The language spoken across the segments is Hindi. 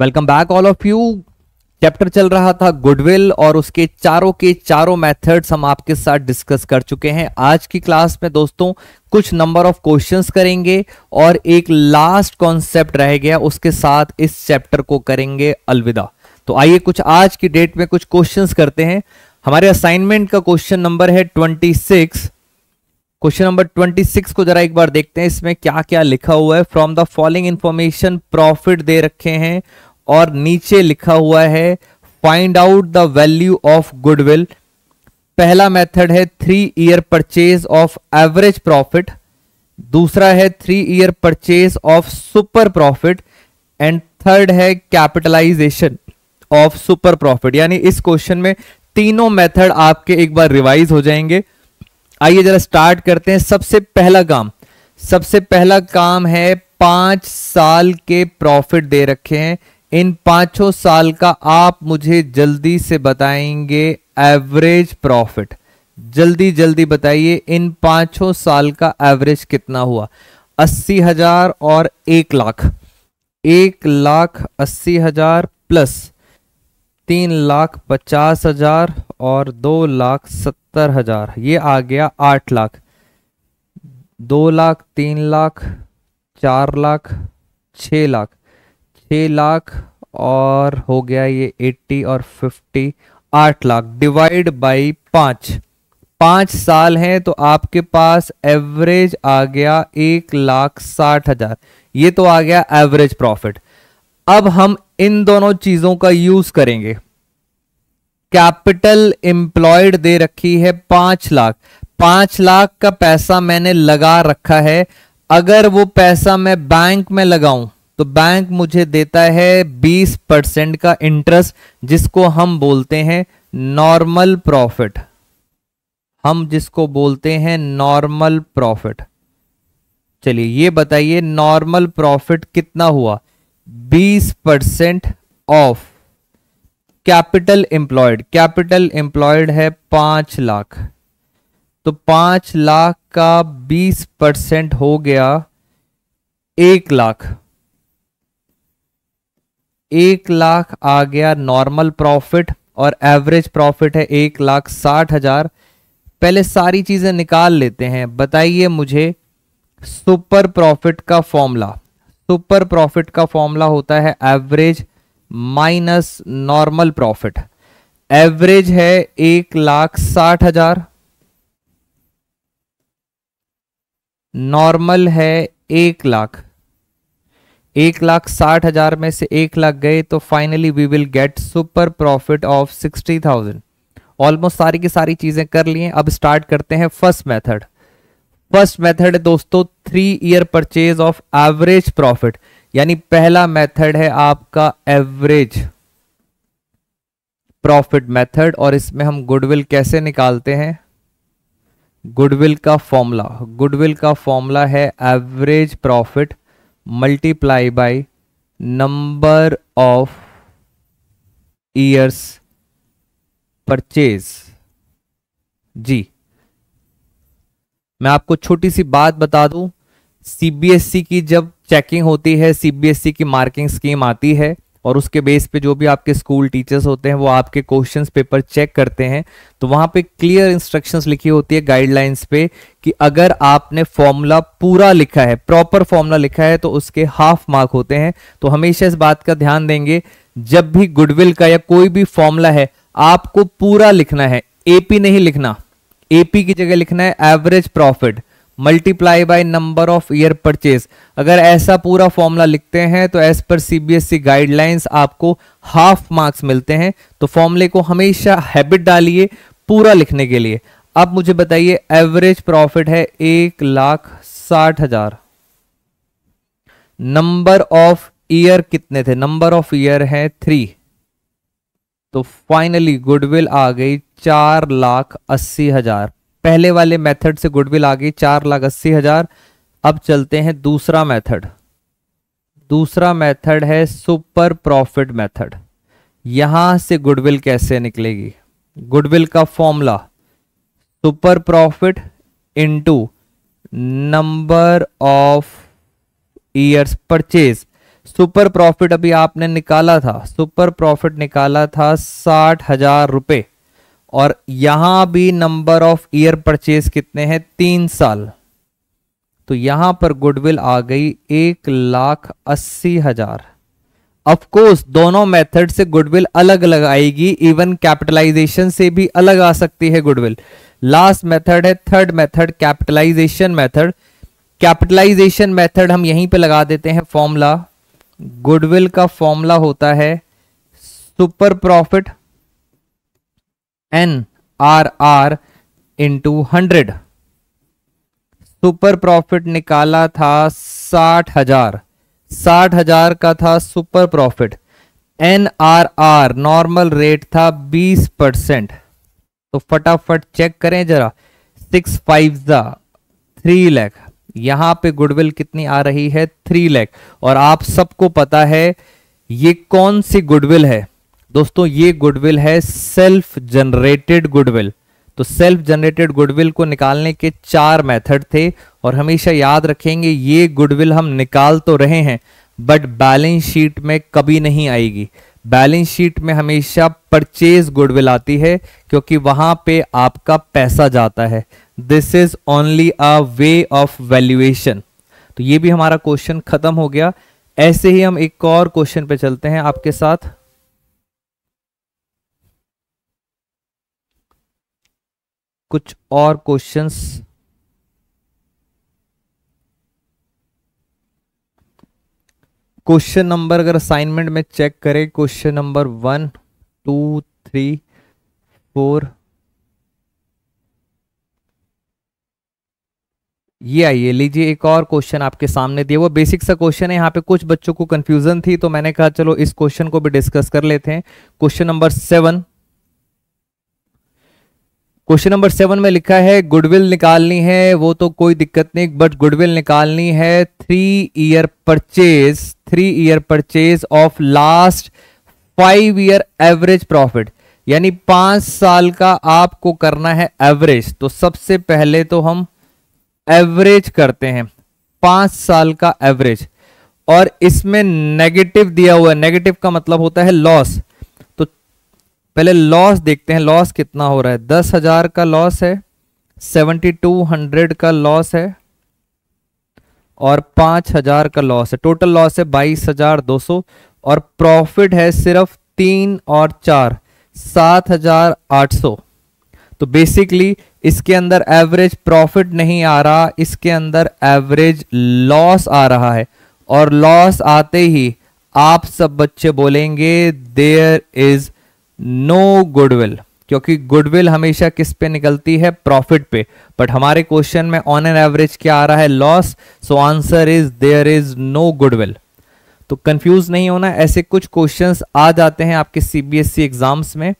Welcome back all of you. Chapter चल रहा था गुडविल और उसके चारों मेथड्स हम आपके साथ डिस्कस कर चुके हैं। आज की क्लास में दोस्तों कुछ नंबर ऑफ क्वेश्चंस करेंगे और एक लास्ट कॉन्सेप्ट रह गया, उसके साथ इस चैप्टर को करेंगे अलविदा। तो आइए कुछ आज की डेट में कुछ क्वेश्चंस करते हैं। हमारे असाइनमेंट का क्वेश्चन नंबर है 26। क्वेश्चन नंबर 26 को जरा एक बार देखते हैं, इसमें क्या क्या लिखा हुआ है। From the following information profit दे रखे हैं और नीचे लिखा हुआ है find out the value of goodwill. पहला मेथड है 3 year purchase of average profit, दूसरा है 3 year purchase of super profit and third है कैपिटलाइजेशन ऑफ सुपर प्रॉफिट। यानी इस क्वेश्चन में तीनों मेथड आपके एक बार रिवाइज हो जाएंगे। आइए जरा स्टार्ट करते हैं। सबसे पहला काम है 5 साल के प्रॉफिट दे रखे हैं, इन 5 साल का आप मुझे जल्दी से बताएंगे एवरेज प्रॉफिट। जल्दी बताइए इन 5 साल का एवरेज कितना हुआ। 80,000 और 1 लाख, 1,80,000 प्लस 3,50,000 और 2,70,000, ये आ गया 8 लाख। 2 लाख, 3 लाख, 4 लाख, 6 लाख, 6 लाख और हो गया ये 80 और 50, 8 लाख डिवाइड बाई 5 साल हैं तो आपके पास एवरेज आ गया 1,60,000। ये तो आ गया एवरेज प्रॉफिट। अब हम इन दोनों चीजों का यूज करेंगे। कैपिटल एम्प्लॉयड दे रखी है 5 लाख, 5 लाख का पैसा मैंने लगा रखा है। अगर वो पैसा मैं बैंक में लगाऊं तो बैंक मुझे देता है 20% का इंटरेस्ट, जिसको हम बोलते हैं नॉर्मल प्रॉफिट। चलिए ये बताइए नॉर्मल प्रॉफिट कितना हुआ। 20% of capital employed. Capital employed है 5 लाख, तो 5 लाख का 20% हो गया 1 लाख। 1 लाख आ गया नॉर्मल प्रॉफिट और एवरेज प्रॉफिट है 1,60,000। पहले सारी चीजें निकाल लेते हैं। बताइए मुझे सुपर प्रॉफिट का फॉर्मूला। सुपर प्रॉफिट का फॉर्मूला होता है average minus normal profit. Average है 1,60,000, नॉर्मल है 1 लाख। 1,60,000 में से 1 लाख गए तो finally we will get super profit of 60,000। Almost सारी की सारी चीजें कर ली हैं। अब स्टार्ट करते हैं फर्स्ट मेथड। फर्स्ट मेथड दोस्तों 3 year purchase of average profit, यानी पहला मेथड है आपका एवरेज प्रॉफिट मेथड और इसमें हम गुडविल कैसे निकालते हैं। गुडविल का फॉर्मूला है average profit multiply by number of years purchase. जी मैं आपको छोटी सी बात बता दूं, सीबीएसई की जब चेकिंग होती है, सीबीएसई की मार्किंग स्कीम आती है और उसके बेस पे जो भी आपके स्कूल टीचर्स होते हैं वो आपके क्वेश्चंस पेपर चेक करते हैं, तो वहां पे क्लियर इंस्ट्रक्शंस लिखी होती है गाइडलाइंस पे कि अगर आपने फॉर्मूला पूरा लिखा है, प्रॉपर फॉर्मूला लिखा है तो उसके हाफ मार्क होते हैं। तो हमेशा इस बात का ध्यान देंगे, जब भी गुडविल का या कोई भी फॉर्मूला है आपको पूरा लिखना है, एपी नहीं लिखना। एपी की जगह लिखना है average profit multiply by number of year purchase. अगर ऐसा पूरा फॉर्मूला लिखते हैं तो एज पर सीबीएसई गाइडलाइंस आपको हाफ मार्क्स मिलते हैं। तो फॉर्मूले को हमेशा हैबिट डालिए पूरा लिखने के लिए। अब मुझे बताइए एवरेज प्रॉफिट है 1,60,000, नंबर ऑफ ईयर कितने थे, नंबर ऑफ ईयर है 3, तो फाइनली गुडविल आ गई 4,80,000। पहले वाले मेथड से गुडविल आ गई 4,80,000। अब चलते हैं दूसरा मेथड। दूसरा मेथड है सुपर प्रॉफिट मेथड। यहां से गुडविल कैसे निकलेगी। गुडविल का formula super profit into number of years purchase. Super profit अभी आपने निकाला था, सुपर प्रॉफिट निकाला था 60,000 रुपये, और यहां भी नंबर ऑफ ईयर परचेज कितने हैं, 3 साल, तो यहां पर गुडविल आ गई 1,80,000। ऑफ कोर्स दोनों मेथड से गुडविल अलग अलग आएगी, इवन कैपिटलाइजेशन से भी अलग आ सकती है गुडविल। लास्ट मेथड है third method, capitalisation method. Capitalisation method हम यहीं पे लगा देते हैं फॉर्मूला। गुडविल का फॉर्मूला होता है super profit NRR into 100। Super profit निकाला था 60,000, 60,000 का था super profit. NRR normal rate था 20%, तो फटाफट चेक करें जरा, 6 5 3 लाख, यहां पे गुडविल कितनी आ रही है 3 लाख। और आप सबको पता है ये कौन सी गुडविल है दोस्तों, ये गुडविल है सेल्फ जनरेटेड गुडविल। तो सेल्फ जनरेटेड गुडविल को निकालने के 4 मेथड थे, और हमेशा याद रखेंगे ये गुडविल हम निकाल तो रहे हैं बट बैलेंस शीट में कभी नहीं आएगी। बैलेंस शीट में हमेशा परचेज गुडविल आती है क्योंकि वहां पे आपका पैसा जाता है। This is only a way of valuation. तो ये भी हमारा क्वेश्चन खत्म हो गया। ऐसे ही हम एक और क्वेश्चन पे चलते हैं आपके साथ। कुछ और क्वेश्चंस, क्वेश्चन नंबर, अगर असाइनमेंट में चेक करें, क्वेश्चन नंबर 1 2 3 4 ये आइए। लीजिए एक और क्वेश्चन आपके सामने दिया, वो बेसिक सा क्वेश्चन है। यहाँ पे कुछ बच्चों को कंफ्यूजन थी तो मैंने कहा चलो इस क्वेश्चन को भी डिस्कस कर लेते हैं। क्वेश्चन नंबर 7, क्वेश्चन नंबर 7 में लिखा है गुडविल निकालनी है, वो तो कोई दिक्कत नहीं, बट गुडविल निकालनी है 3 year purchase, 3 year purchase of last 5 year average profit, यानी 5 साल का आपको करना है एवरेज। तो सबसे पहले तो हम एवरेज करते हैं, 5 साल का एवरेज, और इसमें नेगेटिव दिया हुआ है। नेगेटिव का मतलब होता है लॉस। पहले लॉस देखते हैं, लॉस कितना हो रहा है, 10,000 का लॉस है, 7,200 का लॉस है, और 5,000 का लॉस है। टोटल लॉस है 22,200, और प्रॉफिट है सिर्फ 3 और 4, 7,800। तो बेसिकली इसके अंदर एवरेज प्रॉफिट नहीं आ रहा, इसके अंदर एवरेज लॉस आ रहा है, और लॉस आते ही आप सब बच्चे बोलेंगे देयर इज नो गुडविल, क्योंकि गुडविल हमेशा किस पे निकलती है, प्रॉफिट पे। बट हमारे क्वेश्चन में ऑन एन एवरेज क्या आ रहा है, loss. So answer is there is no goodwill. तो कंफ्यूज नहीं होना, ऐसे कुछ क्वेश्चंस आ जाते हैं आपके सीबीएसई एग्जाम्स में।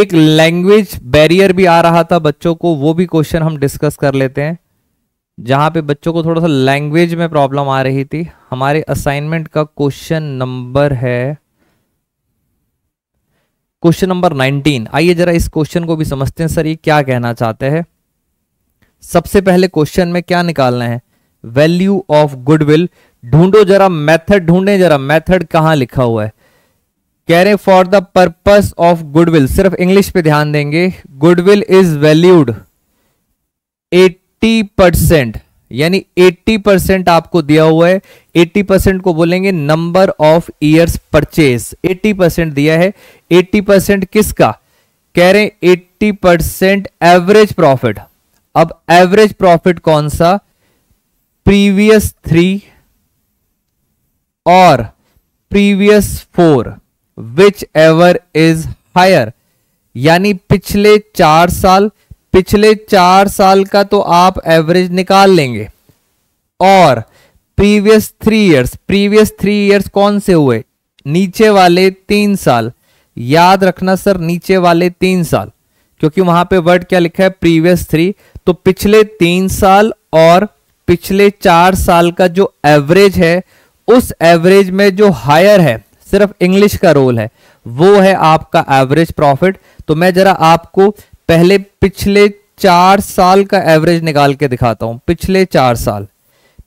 एक लैंग्वेज बैरियर भी आ रहा था बच्चों को, वो भी क्वेश्चन हम डिस्कस कर लेते हैं, जहां पे बच्चों को थोड़ा सा लैंग्वेज में प्रॉब्लम आ रही थी। हमारे असाइनमेंट का क्वेश्चन नंबर है क्वेश्चन नंबर 19। आइए जरा इस क्वेश्चन को भी समझते हैं, सर ये क्या कहना चाहते हैं। सबसे पहले क्वेश्चन में क्या निकालना है, वैल्यू ऑफ गुडविल ढूंढो जरा, मेथड ढूंढें जरा, मेथड कहाँ लिखा हुआ है। कह रहे for the purpose of goodwill, सिर्फ इंग्लिश पे ध्यान देंगे, गुडविल इज वैल्यूड 80%, यानी 80% आपको दिया हुआ है। 80% को बोलेंगे नंबर ऑफ ईयर्स परचेज, 80% दिया है। 80% किसका, कह रहे हैं 80% एवरेज प्रॉफिट। अब एवरेज प्रॉफिट कौन सा, प्रीवियस 3 और previous 4 whichever is higher, यानी पिछले 4 साल का तो आप एवरेज निकाल लेंगे, और प्रीवियस 3 इयर्स कौन से हुए, नीचे वाले 3 साल। याद रखना सर नीचे वाले 3 साल, क्योंकि वहां पे वर्ड क्या लिखा है, प्रीवियस 3, तो पिछले 3 साल और पिछले 4 साल का जो एवरेज है, उस एवरेज में जो हायर है, सिर्फ इंग्लिश का रोल है, वो है आपका एवरेज प्रॉफिट। तो मैं जरा आपको पहले पिछले 4 साल का एवरेज निकाल के दिखाता हूं। पिछले 4 साल,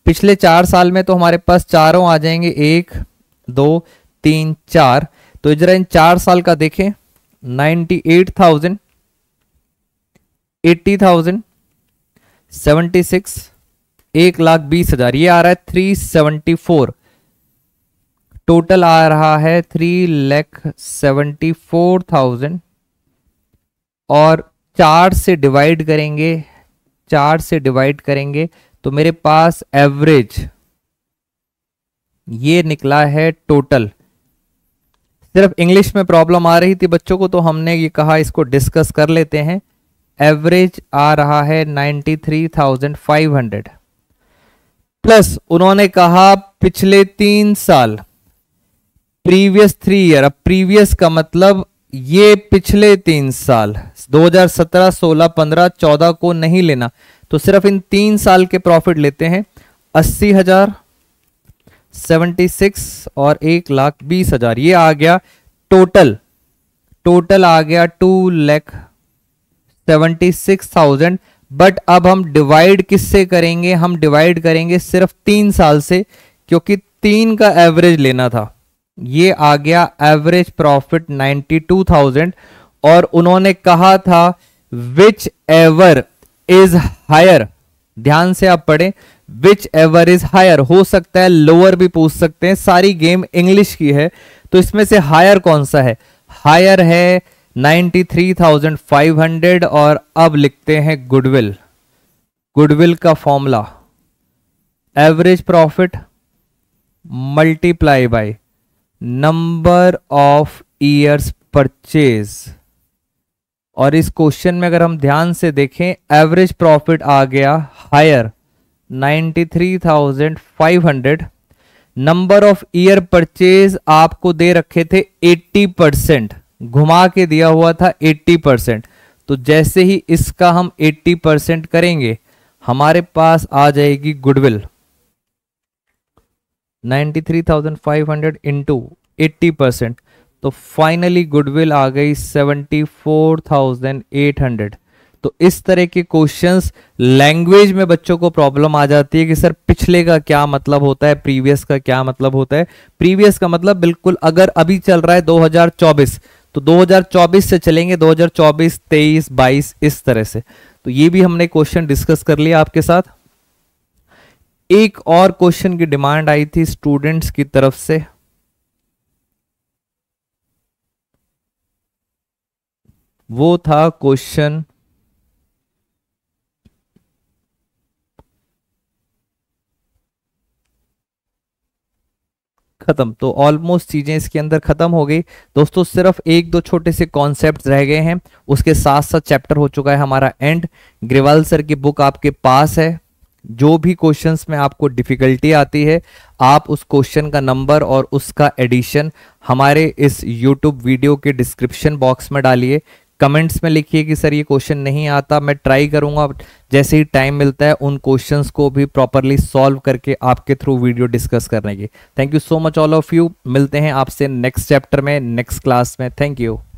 पिछले 4 साल में तो हमारे पास चारों आ जाएंगे 1 2 3 4। तो जरा इन 4 साल का देखें 98,000, 80,000, 76, 1,20,000, ये आ रहा है 374। टोटल आ रहा है 3,74,000 और 4 से डिवाइड करेंगे, 4 से डिवाइड करेंगे तो मेरे पास एवरेज ये निकला है टोटल। सिर्फ इंग्लिश में प्रॉब्लम आ रही थी बच्चों को तो हमने ये कहा इसको डिस्कस कर लेते हैं। एवरेज आ रहा है 93,500 प्लस उन्होंने कहा पिछले 3 साल, प्रीवियस 3 ईयर। अब प्रीवियस का मतलब ये पिछले 3 साल 2017, 16, 15, 14 को नहीं लेना, तो सिर्फ इन 3 साल के प्रॉफिट लेते हैं 80,000, 76 और 1,20,000। ये आ गया टोटल, टोटल आ गया 2,76,000। बट अब हम डिवाइड किससे करेंगे, हम डिवाइड करेंगे सिर्फ 3 साल से, क्योंकि 3 का एवरेज लेना था। ये आ गया एवरेज प्रॉफिट 92,000 और उन्होंने कहा था विच एवर इज हायर, ध्यान से आप पढ़ें, विच एवर इज हायर, हो सकता है लोअर भी पूछ सकते हैं, सारी गेम इंग्लिश की है, तो इसमें से हायर कौन सा है, हायर है 93,500। और अब लिखते हैं गुडविल, गुडविल का formula average profit multiply by number of years purchase. और इस क्वेश्चन में अगर हम ध्यान से देखें एवरेज प्रॉफिट आ गया higher 93,500, number of year purchase आपको दे रखे थे 80%, घुमा के दिया हुआ था 80%। तो जैसे ही इसका हम 80% करेंगे हमारे पास आ जाएगी गुडविल 93,500 इंटू 80%। तो फाइनली गुडविल आ गई 74,800। तो इस तरह के क्वेश्चंस लैंग्वेज में बच्चों को प्रॉब्लम आ जाती है कि सर पिछले का क्या मतलब होता है, प्रीवियस का क्या मतलब होता है। प्रीवियस का मतलब बिल्कुल, अगर अभी चल रहा है 2024 तो 2024 से चलेंगे 2024, 23, 22 इस तरह से। तो ये भी हमने क्वेश्चन डिस्कस कर लिया आपके साथ। एक और क्वेश्चन की डिमांड आई थी स्टूडेंट्स की तरफ से, वो था क्वेश्चन 2 खत्म। तो ऑलमोस्ट चीजें इसके अंदर खत्म हो गई दोस्तों, सिर्फ 1-2 छोटे से कॉन्सेप्ट्स रह गए हैं, उसके साथ साथ चैप्टर हो चुका है हमारा एंड। ग्रेवाल सर की बुक आपके पास है, जो भी क्वेश्चंस में आपको डिफिकल्टी आती है आप उस क्वेश्चन का नंबर और उसका एडिशन हमारे इस यूट्यूब वीडियो के डिस्क्रिप्शन बॉक्स में डालिए, कमेंट्स में लिखिए कि सर ये क्वेश्चन नहीं आता, मैं ट्राई करूंगा जैसे ही टाइम मिलता है उन क्वेश्चंस को भी प्रॉपरली सॉल्व करके आपके थ्रू वीडियो डिस्कस करने की। Thank you so much all of you, मिलते हैं आपसे नेक्स्ट चैप्टर में, नेक्स्ट क्लास में। Thank you.